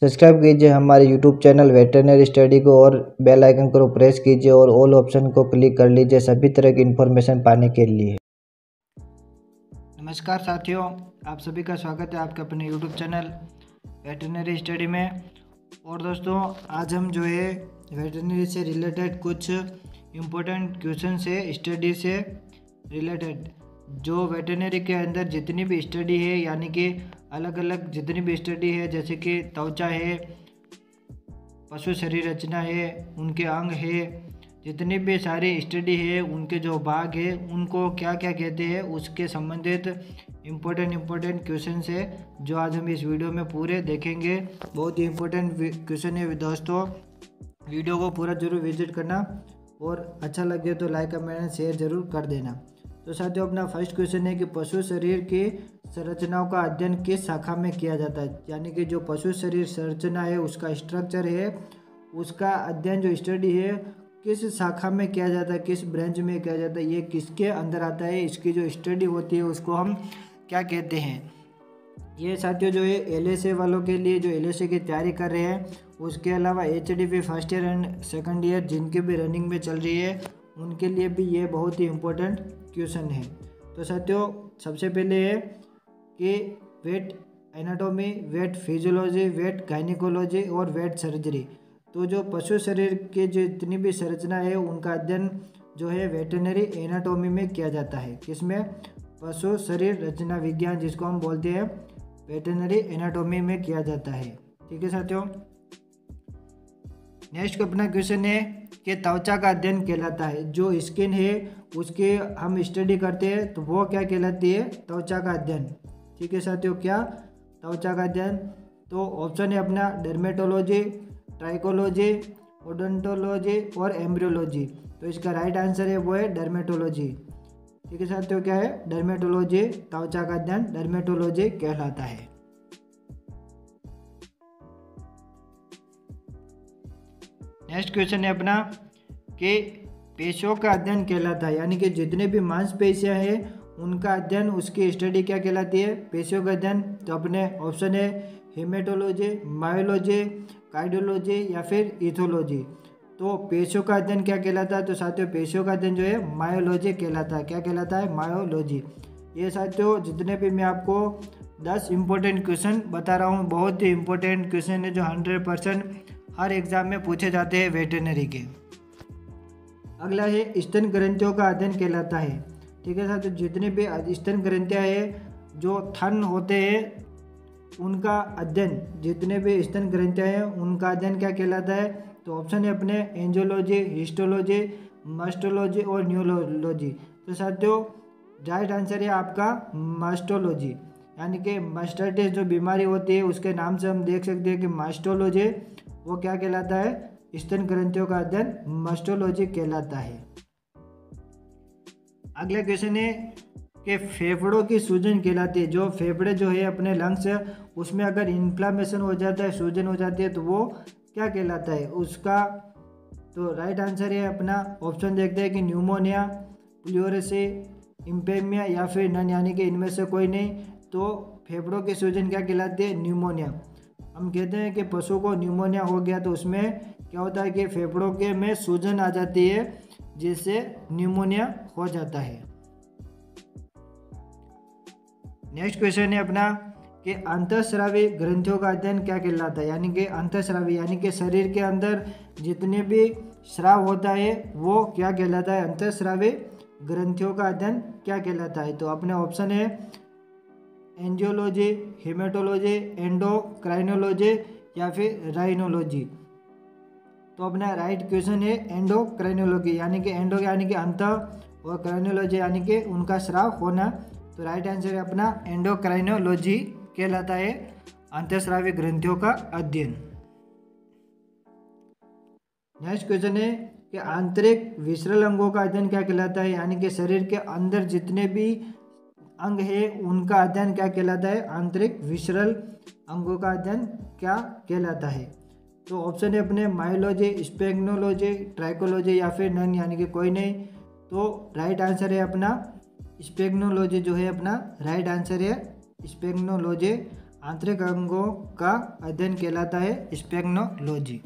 Subscribe कीजिए हमारे YouTube channel veterinary study को और बेल आइकन को प्रेस कीजिए और ऑल ऑप्शन को क्लिक कर लीजिए सभी तरह की इन्फॉर्मेशन पाने के लिए। नमस्कार साथियों, आप सभी का स्वागत है आपके अपने यूट्यूब चैनल वेटरनरी स्टडी में। और दोस्तों, आज हम जो है वेटरनरी से रिलेटेड कुछ इम्पोर्टेंट क्वेश्चन से स्टडी से रिलेटेड जो वेटरनरी के अंदर जितनी भी स्टडी है यानी कि अलग अलग जितनी भी स्टडी है जैसे कि त्वचा है, पशु शरीर रचना है, उनके अंग है, जितनी भी सारी स्टडी है उनके जो भाग है उनको क्या क्या कहते हैं उसके संबंधित इम्पोर्टेंट क्वेश्चन है जो आज हम इस वीडियो में पूरे देखेंगे। बहुत ही इम्पोर्टेंट क्वेश्चन है दोस्तों, वीडियो को पूरा जरूर विजिट करना और अच्छा लगे तो लाइक कमेंट शेयर जरूर कर देना। तो साथियों, अपना फर्स्ट क्वेश्चन है कि पशु शरीर की संरचनाओं का अध्ययन किस शाखा में किया जाता है, यानी कि जो पशु शरीर संरचना है उसका स्ट्रक्चर है उसका अध्ययन जो स्टडी है किस शाखा में किया जाता है, किस ब्रांच में किया जाता है, ये किसके अंदर आता है, इसकी जो स्टडी होती है उसको हम क्या कहते हैं। ये साथियों जो है LSA वालों के लिए जो LSA की तैयारी कर रहे हैं, उसके अलावा HDP first year and second year जिनकी भी रनिंग में चल रही है उनके लिए भी ये बहुत ही इम्पोर्टेंट क्वेश्चन है। तो साथियों, सबसे पहले है कि vet anatomy, vet physiology, vet gynaecology और वेट सर्जरी। तो जो पशु शरीर के जो जितनी भी संरचना है उनका अध्ययन जो है वेटरनरी एनाटॉमी में किया जाता है। किसमें? पशु शरीर रचना विज्ञान जिसको हम बोलते हैं वेटरनरी एनाटॉमी में किया जाता है। ठीक है साथियों, नेक्स्ट अपना क्वेश्चन है कि त्वचा का अध्ययन कहलाता है, जो स्किन है उसके हम स्टडी करते हैं तो वो क्या कहलाती है? त्वचा का अध्ययन। ठीक है साथियों, क्या त्वचा का अध्ययन? तो ऑप्शन है अपना डर्मेटोलॉजी, ट्राइकोलॉजी, ओडोंटोलॉजी और एम्ब्रियोलॉजी। तो इसका राइट आंसर है वो है डर्मेटोलॉजी। ठीक है साथियों, क्या है? डर्मेटोलॉजी। त्वचा का अध्ययन डर्मेटोलॉजी कहलाता है। नेक्स्ट क्वेश्चन है अपना कि पेशियों का अध्ययन कहलाता है, यानी कि जितने भी मांसपेशियां हैं उनका अध्ययन उसकी स्टडी क्या कहलाती है? पेशियों का अध्ययन। तो अपने ऑप्शन है हेमेटोलॉजी, मायोलॉजी, कार्डियोलॉजी या फिर इथोलॉजी। तो पेशियों का अध्ययन क्या कहलाता है? तो साथियों पेशियों का अध्ययन जो है मायोलॉजी कहलाता है। क्या कहलाता है? मायोलॉजी। ये साथियों जितने भी मैं आपको 10 इम्पोर्टेंट क्वेश्चन बता रहा हूँ, बहुत ही इम्पोर्टेंट क्वेश्चन है जो 100% हर एग्जाम में पूछे जाते हैं वेटरनरी के। अगला है स्तन ग्रंथियों का अध्ययन कहलाता है। ठीक है साथियों, जितने भी स्तन ग्रंथियाँ हैं जो थन होते हैं उनका अध्ययन, जितने भी स्तन ग्रंथियाँ हैं उनका अध्ययन क्या कहलाता है? तो ऑप्शन है अपने एंजियोलॉजी, हिस्टोलॉजी, मास्टोलॉजी और न्यूरोलॉजी। तो साथियों राइट आंसर है आपका मास्टोलॉजी, यानी कि मास्टर्टिस जो बीमारी होती है उसके नाम से हम देख सकते हैं कि मास्टोलॉजी वो क्या कहलाता है? स्तन ग्रंथियों का अध्ययन मास्टोलॉजी कहलाता है। अगला क्वेश्चन है कि फेफड़ों की सूजन कहलाती है। जो फेफड़े जो है अपने लंग्स है उसमें अगर इन्फ्लामेशन हो जाता है, सूजन हो जाती है तो वो क्या कहलाता है उसका? तो राइट आंसर है अपना ऑप्शन देखते हैं कि न्यूमोनिया, प्लूरोसी, इंपेमिया या फिर नन, यानी कि इनमें से कोई नहीं। तो फेफड़ों की सूजन क्या कहलाती है? न्यूमोनिया। हम कहते हैं कि पशु को न्यूमोनिया हो गया तो उसमें क्या होता है कि फेफड़ों के में सूजन आ जाती है जिससे न्यूमोनिया हो जाता है। नेक्स्ट क्वेश्चन है अपना कि अंतःस्रावी ग्रंथियों का अध्ययन क्या कहलाता है, यानी कि अंतःस्रावी, यानी कि शरीर के अंदर जितने भी स्राव होता है वो क्या कहलाता है? अंतःस्रावी ग्रंथियों का अध्ययन क्या कहलाता है? तो अपने ऑप्शन है एंजियोलॉजी, हेमेटोलॉजी, एंडोक्राइनोलॉजी या फिर राइनोलॉजी। तो अपना राइट क्वेश्चन है एंडोक्राइनोलॉजी, यानी कि एंडो यानी कि अंत और क्राइनोलॉजी यानी कि उनका स्राव होना। तो राइट आंसर है अपना एंडोक्राइनोलॉजी कहलाता है अंतःस्रावी ग्रंथियों का अध्ययन। नेक्स्ट क्वेश्चन है कि आंतरिक विसरल अंगों का अध्ययन क्या कहलाता है, यानी कि शरीर के अंदर जितने भी अंग है उनका अध्ययन क्या कहलाता है? आंतरिक विसरल अंगों का अध्ययन क्या कहलाता है? तो ऑप्शन है अपने मायोलॉजी, स्पेग्नोलॉजी, ट्राइकोलॉजी या फिर नन, यानी कि कोई नहीं। तो राइट आंसर है अपना स्पेग्नोलॉजी, जो है अपना राइट आंसर है स्पेग्नोलॉजी। आंतरिक अंगों का अध्ययन कहलाता है स्पेग्नोलॉजी।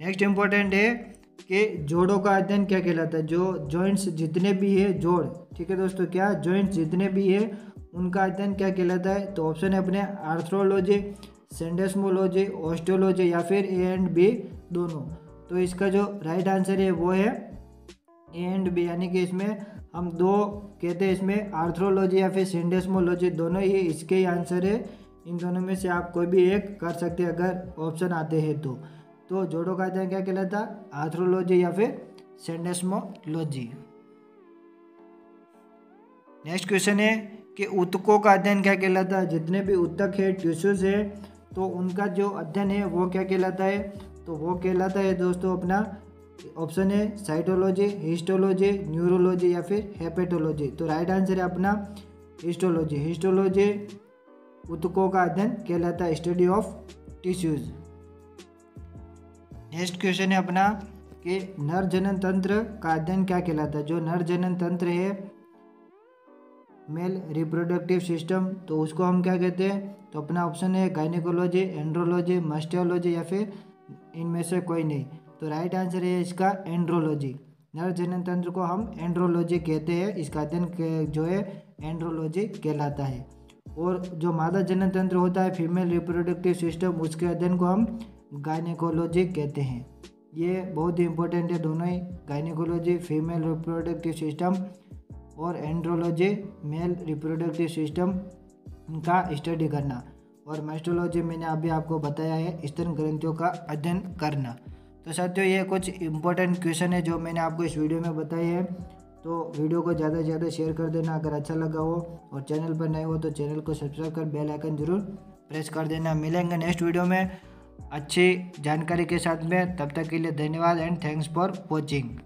नेक्स्ट इम्पोर्टेंट है कि जोड़ों का अध्ययन क्या कहलाता है। जो जॉइंट्स जितने भी है, जोड़, ठीक है दोस्तों, क्या जॉइंट्स जितने भी है उनका अध्ययन क्या कहलाता है। तो ऑप्शन है अपने आर्थ्रोलॉजी, सेंडेस्मोलॉजी, ऑस्टियोलॉजी या फिर ए एंड बी दोनों। तो इसका जो राइट आंसर है वो है ए एंड बी, यानी कि इसमें हम दो कहते हैं, इसमें आर्थ्रोलॉजी या फिर सेंडेस्मोलॉजी, दोनों ही इसके ही आंसर है। इन दोनों में से आप कोई भी एक कर सकते हैं अगर ऑप्शन आते हैं तो। तो जोड़ों का अध्ययन क्या कहलाता है, आर्थ्रोलॉजी या फिर सेंडेस्मोलॉजी। नेक्स्ट क्वेश्चन है कि ऊतकों का अध्ययन क्या कहलाता है। जितने भी ऊतक है, टिश्यूज है, तो उनका जो अध्ययन है वो क्या कहलाता है। तो वो कहलाता है दोस्तों अपना, ऑप्शन है साइटोलॉजी, हिस्टोलॉजी, न्यूरोलॉजी या फिर हेपेटोलॉजी। तो राइट आंसर है अपना हिस्टोलॉजी। हिस्टोलॉजी ऊतकों का अध्ययन कहलाता है, study of tissues. Next question है अपना कि नर जनन तंत्र का अध्ययन क्या कहलाता है। जो नर जनन तंत्र है, मेल रिप्रोडक्टिव सिस्टम, तो उसको हम क्या कहते हैं। तो अपना ऑप्शन है गायनिकोलॉजी, एंड्रोलॉजी, मास्टियोलॉजी या फिर इनमें से कोई नहीं। तो राइट आंसर है इसका एंड्रोलॉजी। नर जनन तंत्र को हम एंड्रोलॉजी कहते हैं, इसका अध्ययन जो है एंड्रोलॉजी कहलाता है। और जो मादा जनन तंत्र होता है, फीमेल रिप्रोडक्टिव सिस्टम, उसके अध्ययन को हम गायनिकोलॉजी कहते हैं। ये बहुत ही इंपॉर्टेंट है दोनों ही, गायनिकोलॉजी फीमेल रिप्रोडक्टिव सिस्टम और एंड्रोलॉजी मेल रिप्रोडक्टिव सिस्टम का स्टडी करना, और मास्टोलॉजी मैंने अभी आपको बताया है स्तन ग्रंथियों का अध्ययन करना। तो साथियों ये कुछ इंपॉर्टेंट क्वेश्चन है जो मैंने आपको इस वीडियो में बताए हैं। तो वीडियो को ज़्यादा से ज़्यादा शेयर कर देना अगर अच्छा लगा हो, और चैनल पर नए हो तो चैनल को सब्सक्राइब कर बेल आइकन जरूर प्रेस कर देना। मिलेंगे नेक्स्ट वीडियो में अच्छी जानकारी के साथ में। तब तक के लिए धन्यवाद एंड थैंक्स फॉर वॉचिंग।